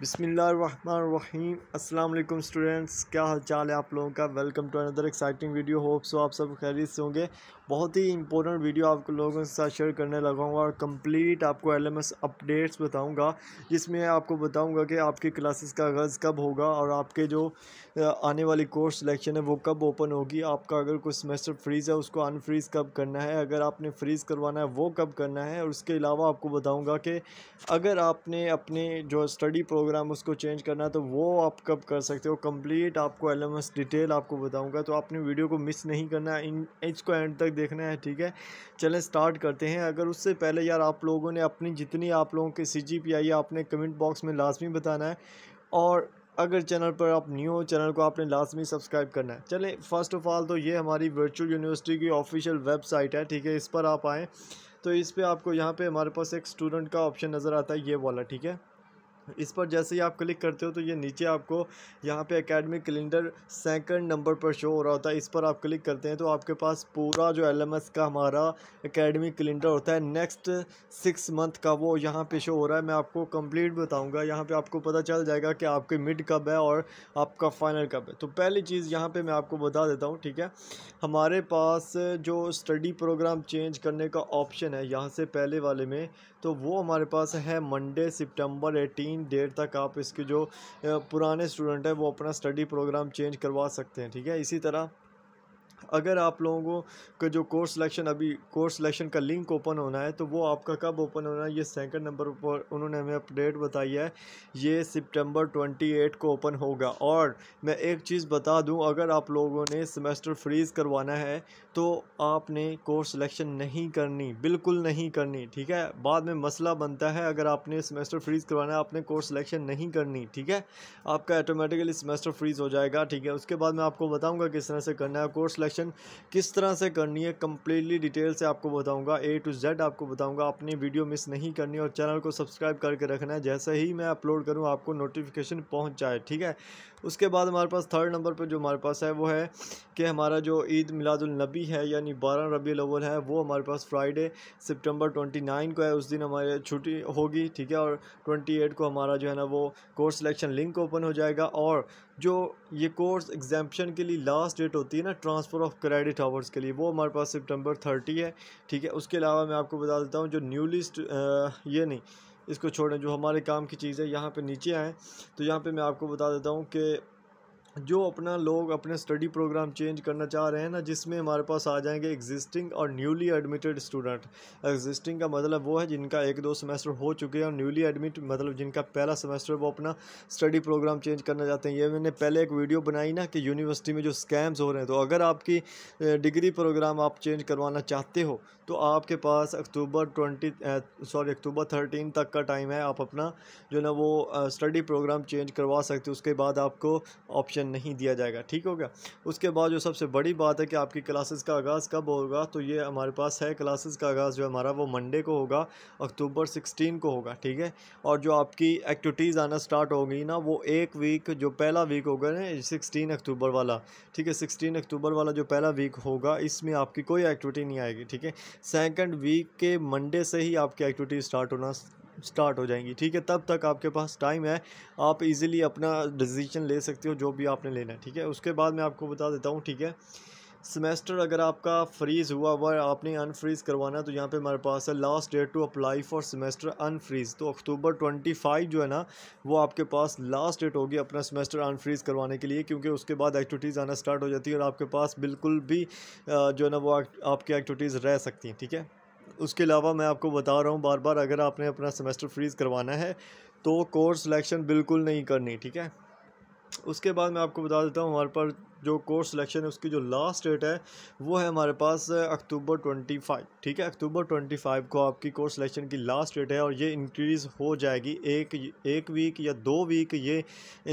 बिस्मिल्लाहिर्रहमानिर्रहीम। अस्सलाम वालेकुम स्टूडेंट्स, क्या हाल चाल है आप लोगों का। Welcome to another exciting video. Hope so आप सब खैरियत से होंगे। बहुत ही इंपॉर्टेंट वीडियो आप लोगों के साथ शेयर करने लगा हूँ और कंप्लीट आपको LMS अपडेट्स बताऊँगा, जिसमें आपको बताऊँगा कि आपकी क्लासेस का आगाज़ कब होगा और आपके जो आने वाली कोर्स सिलेक्शन है वो कब ओपन होगी। आपका अगर कोई सेमेस्टर फ्रीज़ है उसको अनफ्रीज़ कब करना है, अगर आपने फ्रीज़ करवाना है वो कब करना है। और उसके अलावा आपको बताऊँगा कि अगर आपने अपने जो स्टडी प्रोग्राम उसको चेंज करना है तो वो आप कब कर सकते हो। कंप्लीट आपको LMS डिटेल आपको बताऊंगा, तो आपने वीडियो को मिस नहीं करना है, इसको एंड तक देखना है, ठीक है। चलें स्टार्ट करते हैं। अगर उससे पहले यार आप लोगों ने अपनी जितनी आप लोगों के CGPI आपने कमेंट बॉक्स में लाजमी बताना है, और अगर चैनल पर आप न्यू हो चैनल को आपने लाजमी सब्सक्राइब करना है। चलें फर्स्ट ऑफ़ ऑल तो ये हमारी वर्चुअल यूनिवर्सिटी की ऑफिशियल वेबसाइट है, ठीक है। इस पर आप आएँ तो इस पर आपको यहाँ पर हमारे पास एक स्टूडेंट का ऑप्शन नज़र आता है, ये वाला, ठीक है। इस पर जैसे ही आप क्लिक करते हो तो ये नीचे आपको यहाँ पे एकेडमिक कैलेंडर सेकंड नंबर पर शो हो रहा होता है। इस पर आप क्लिक करते हैं तो आपके पास पूरा जो LMS का हमारा एकेडमिक कैलेंडर होता है नेक्स्ट 6 मंथ का, वो यहाँ पे शो हो रहा है। मैं आपको कंप्लीट बताऊँगा, यहाँ पे आपको पता चल जाएगा कि आपके मिड कब है और आपका फाइनल कब है। तो पहली चीज़ यहाँ पर मैं आपको बता देता हूँ, ठीक है। हमारे पास जो स्टडी प्रोग्राम चेंज करने का ऑप्शन है यहाँ से पहले वाले में, तो वो हमारे पास है मंडे सितंबर 18 डेट तक आप इसके जो पुराने स्टूडेंट हैं वो अपना स्टडी प्रोग्राम चेंज करवा सकते हैं, ठीक है। इसी तरह अगर आप लोगों का जो कोर्स सिलेक्शन, अभी कोर्स सिलेक्शन का लिंक ओपन होना है तो वो आपका कब ओपन होना है, ये सेकंड नंबर पर उन्होंने हमें अपडेट बताई है, ये सितंबर 28 को ओपन होगा। और मैं एक चीज़ बता दूं, अगर आप लोगों ने सेमेस्टर फ्रीज़ करवाना है तो आपने कोर्स सिलेक्शन नहीं करनी, बिल्कुल नहीं करनी, ठीक है। बाद में मसला बनता है, अगर आपने सेमेस्टर फ्रीज़ करवाना है आपने कोर्स सिलेक्शन नहीं करनी, ठीक है, आपका ऑटोमेटिकली सेमेस्टर फ्रीज़ हो जाएगा, ठीक है। उसके बाद मैं आपको बताऊँगा किस तरह से करना है, कोर्स सिलेक्शन किस तरह से करनी है, कंप्लीटली डिटेल से आपको बताऊंगा, A to Z आपको बताऊंगा। आपने वीडियो मिस नहीं करनी और चैनल को सब्सक्राइब करके रखना है, जैसे ही मैं अपलोड करूं आपको नोटिफिकेशन पहुंच जाए, ठीक है। उसके बाद हमारे पास थर्ड नंबर पर जो हमारे पास है वो है कि हमारा जो ईद मिलादुल नबी है, यानी 12 रबीउल अव्वल है, वो हमारे पास फ्राइडे सितंबर 29 को है। उस दिन हमारे छुट्टी होगी, ठीक है। और 28 को हमारा जो है ना वो कोर्स सिलेक्शन लिंक ओपन हो जाएगा। और जो ये कोर्स एग्जाम्पशन के लिए लास्ट डेट होती है ना, ट्रांसफ़र ऑफ क्रेडिट आवर्स के लिए, वो हमारे पास सितंबर 30 है, ठीक है। उसके अलावा मैं आपको बता देता हूँ जो इसको छोड़ें, जो हमारे काम की चीज़ है, यहाँ पे नीचे आएँ तो यहाँ पे मैं आपको बता देता हूँ कि जो अपना लोग अपने स्टडी प्रोग्राम चेंज करना चाह रहे हैं ना, जिसमें हमारे पास आ जाएंगे एग्जिस्टिंग और न्यूली एडमिटेड स्टूडेंट। एग्जिस्टिंग का मतलब वो है जिनका 1-2 सेमेस्टर हो चुके हैं, और न्यूली एडमिट मतलब जिनका पहला सेमेस्टर, वो अपना स्टडी प्रोग्राम चेंज करना चाहते हैं। ये मैंने पहले एक वीडियो बनाई ना कि यूनिवर्सिटी में जो स्कैम्स हो रहे हैं, तो अगर आपकी डिग्री प्रोग्राम आप चेंज करवाना चाहते हो तो आपके पास अक्टूबर 13 तक का टाइम है, आप अपना जो ना वो स्टडी प्रोग्राम चेंज करवा सकते हो। उसके बाद आपको ऑप्शन नहीं दिया जाएगा, ठीक होगा। उसके बाद जो सबसे बड़ी बात है कि आपकी क्लासेस का आगाज़ कब होगा, तो ये हमारे पास है क्लासेस का आगाज़ जो हमारा वो मंडे को होगा, अक्टूबर 16 को होगा, ठीक है। और जो आपकी एक्टिविटीज़ आना स्टार्ट होगी ना, वो एक वीक जो पहला वीक होगा ना 16 अक्टूबर वाला, ठीक है, 16 अक्टूबर वाला जो पहला वीक होगा इसमें आपकी कोई एक्टिविटी नहीं आएगी, ठीक है। सेकेंड वीक के मंडे से ही आपकी एक्टिविटी स्टार्ट हो जाएंगी, ठीक है। तब तक आपके पास टाइम है, आप इजीली अपना डिसीजन ले सकते हो जो भी आपने लेना है, ठीक है। उसके बाद मैं आपको बता देता हूँ, ठीक है, सेमेस्टर अगर आपका फ्रीज़ हुआ हुआ है, आपने अनफ्रीज़ करवाना है, तो यहाँ पे हमारे पास है last date to apply for semester unfreeze, तो अक्टूबर 25 जो है ना वो आपके पास लास्ट डेट होगी अपना सेमेस्टर अनफ्रीज़ करवाने के लिए, क्योंकि उसके बाद एक्टिविटीज़ आना स्टार्ट हो जाती है और आपके पास बिल्कुल भी जो है ना वो आपकी एक्टिविटीज़ रह सकती हैं, ठीक है। उसके अलावा मैं आपको बता रहा हूँ बार बार, अगर आपने अपना सेमेस्टर फ्रीज़ करवाना है तो कोर्स सिलेक्शन बिल्कुल नहीं करनी, ठीक है। उसके बाद मैं आपको बता देता हूँ हमारे पर जो कोर्स सिलेक्शन है उसकी जो लास्ट डेट है वो है हमारे पास अक्टूबर 25, ठीक है। अक्टूबर 25 को आपकी कोर्स सिलेक्शन की लास्ट डेट है, और ये इंक्रीज़ हो जाएगी एक वीक या 2 वीक ये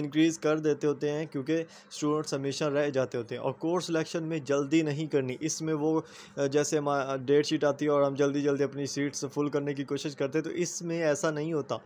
इंक्रीज़ कर देते होते हैं, क्योंकि स्टूडेंट्स हमेशा रह जाते होते हैं। और कोर्स सिलेक्शन में जल्दी नहीं करनी, इसमें वो जैसे हमारा डेट शीट आती है और हम जल्दी जल्दी अपनी सीट्स फुल करने की कोशिश करते हैं, तो इसमें ऐसा नहीं होता,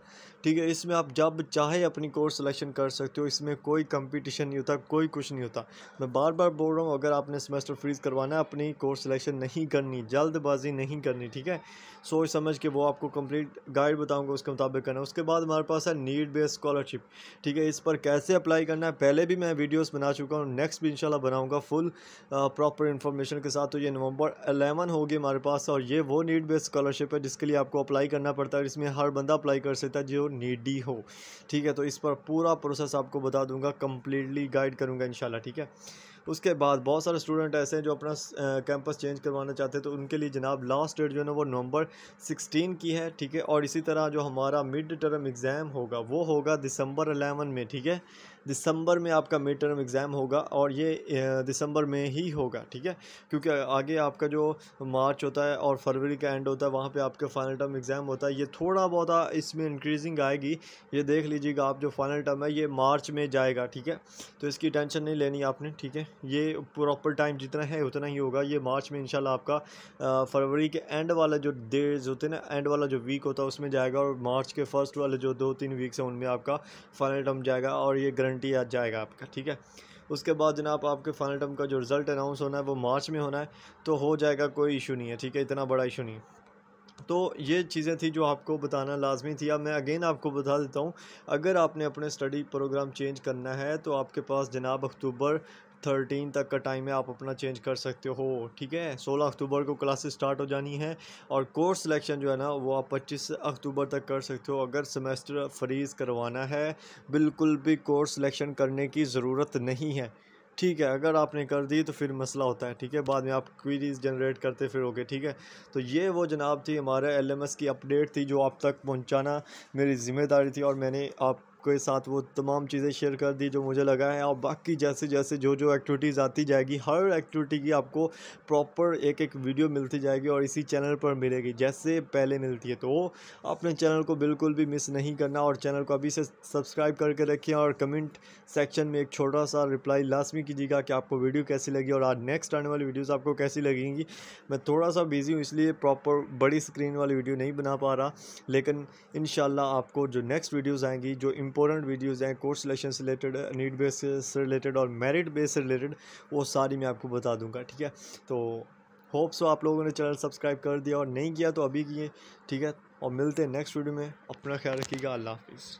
ठीक है। इसमें आप जब चाहे अपनी कोर्स सिलेक्शन कर सकते हो, इसमें कोई कंपटीशन नहीं होता, कोई कुछ नहीं होता। मैं बार बार बोल रहा हूँ, अगर आपने सेमेस्टर फ्रीज़ करवाना है, अपनी कोर्स सिलेक्शन नहीं करनी, जल्दबाजी नहीं करनी, ठीक है। सोच समझ के वो आपको कंप्लीट गाइड बताऊंगा, उसके मुताबिक करना है। उसके बाद हमारे पास है नीड बेस्ड स्कॉलरशिप, ठीक है। इस पर कैसे अप्लाई करना है पहले भी मैं वीडियोस बना चुका हूँ, नेक्स्ट भी इंशाल्लाह बनाऊँगा फुल प्रॉपर इन्फॉर्मेशन के साथ। तो ये नवंबर 11 होगी हमारे पास, और ये वो नीड बेस्ड स्कॉलरशिप है जिसके लिए आपको अप्लाई करना पड़ता है। इसमें हर बंदा अप्लाई कर सकता है जो नीडी हो, ठीक है। तो इस पर पूरा प्रोसेस आपको बता दूँगा, कम्प्लीटली गाइड करूँगा इंशाल्लाह, ठीक है। उसके बाद बहुत सारे स्टूडेंट ऐसे हैं जो अपना कैंपस चेंज करवाना चाहते हैं, तो उनके लिए जनाब लास्ट डेट जो है ना वो नवंबर 16 की है, ठीक है। और इसी तरह जो हमारा मिड टर्म एग्ज़ाम होगा वो होगा दिसंबर 11 में, ठीक है। दिसंबर में आपका मिड टर्म एग्ज़ाम होगा और ये दिसंबर में ही होगा, ठीक है, क्योंकि आगे आपका जो मार्च होता है और फरवरी का एंड होता है वहाँ पे आपका फ़ाइनल टर्म एग्ज़ाम होता है। ये थोड़ा बहुत इसमें इंक्रीजिंग आएगी, ये देख लीजिएगा आप। जो फाइनल टर्म है ये मार्च में जाएगा, ठीक है, तो इसकी टेंशन नहीं लेनी आपने, ठीक है। ये प्रॉपर टाइम जितना है उतना ही होगा। ये मार्च में इंशाल्लाह आपका फरवरी के एंड वाला जो डेज होते हैं ना, एंड वाला जो वीक होता है उसमें जाएगा, और मार्च के फर्स्ट वाले जो 2-3 वीक्स हैं उनमें आपका फाइनल टर्म जाएगा और ये गारंटी आ जाएगा आपका, ठीक है। उसके बाद जनाब आपके फाइनल टर्म का जो रिज़ल्ट अनाउंस होना है वो मार्च में होना है, तो हो जाएगा, कोई इशू नहीं है, ठीक है, इतना बड़ा इशू नहीं है। तो ये चीज़ें थी जो आपको बताना लाजमी थी। अब मैं अगेन आपको बता देता हूँ, अगर आपने अपने स्टडी प्रोग्राम चेंज करना है तो आपके पास जनाब अक्टूबर 13 तक का टाइम है, आप अपना चेंज कर सकते हो, ठीक है। 16 अक्टूबर को क्लासेस स्टार्ट हो जानी है, और कोर्स सिलेक्शन जो है ना वो आप 25 अक्टूबर तक कर सकते हो। अगर सेमेस्टर फ्रीज़ करवाना है, बिल्कुल भी कोर्स सिलेक्शन करने की ज़रूरत नहीं है, ठीक है। अगर आपने कर दी तो फिर मसला होता है, ठीक है, बाद में आप क्वीरीज जनरेट करते फिरोगे, ठीक है। तो ये वो जनाब थी हमारे LMS की अपडेट थी जो आप तक पहुँचाना मेरी ज़िम्मेदारी थी, और मैंने आप के साथ वो तमाम चीज़ें शेयर कर दी जो मुझे लगा है। और बाकी जैसे जैसे जो जो एक्टिविटीज़ आती जाएगी, हर एक्टिविटी की आपको प्रॉपर एक वीडियो मिलती जाएगी और इसी चैनल पर मिलेगी जैसे पहले मिलती है। तो अपने चैनल को बिल्कुल भी मिस नहीं करना, और चैनल को अभी से सब्सक्राइब करके रखिए, और कमेंट सेक्शन में एक छोटा सा रिप्लाई लाजमी कीजिएगा कि आपको वीडियो कैसी लगी और आज नेक्स्ट आने वाली वीडियोज़ आपको कैसी लगेंगी। मैं थोड़ा सा बिजी हूँ इसलिए प्रॉपर बड़ी स्क्रीन वाली वीडियो नहीं बना पा रहा, लेकिन इंशाल्लाह आपको जो नेक्स्ट वीडियोज़ आएँगी, जो इंपॉर्टेंट वीडियोज़ हैं कोर्स सिलेक्शन से रिलेटेड, नीड बेस से रिलेटेड और मेरिट बेस से रिलेटेड, वो सारी मैं आपको बता दूंगा, ठीक है। तो होप सो आप लोगों ने चैनल सब्सक्राइब कर दिया, और नहीं किया तो अभी किए, ठीक है। और मिलते हैं नेक्स्ट वीडियो में, अपना ख्याल रखिएगा, अल्लाह हाफिज़।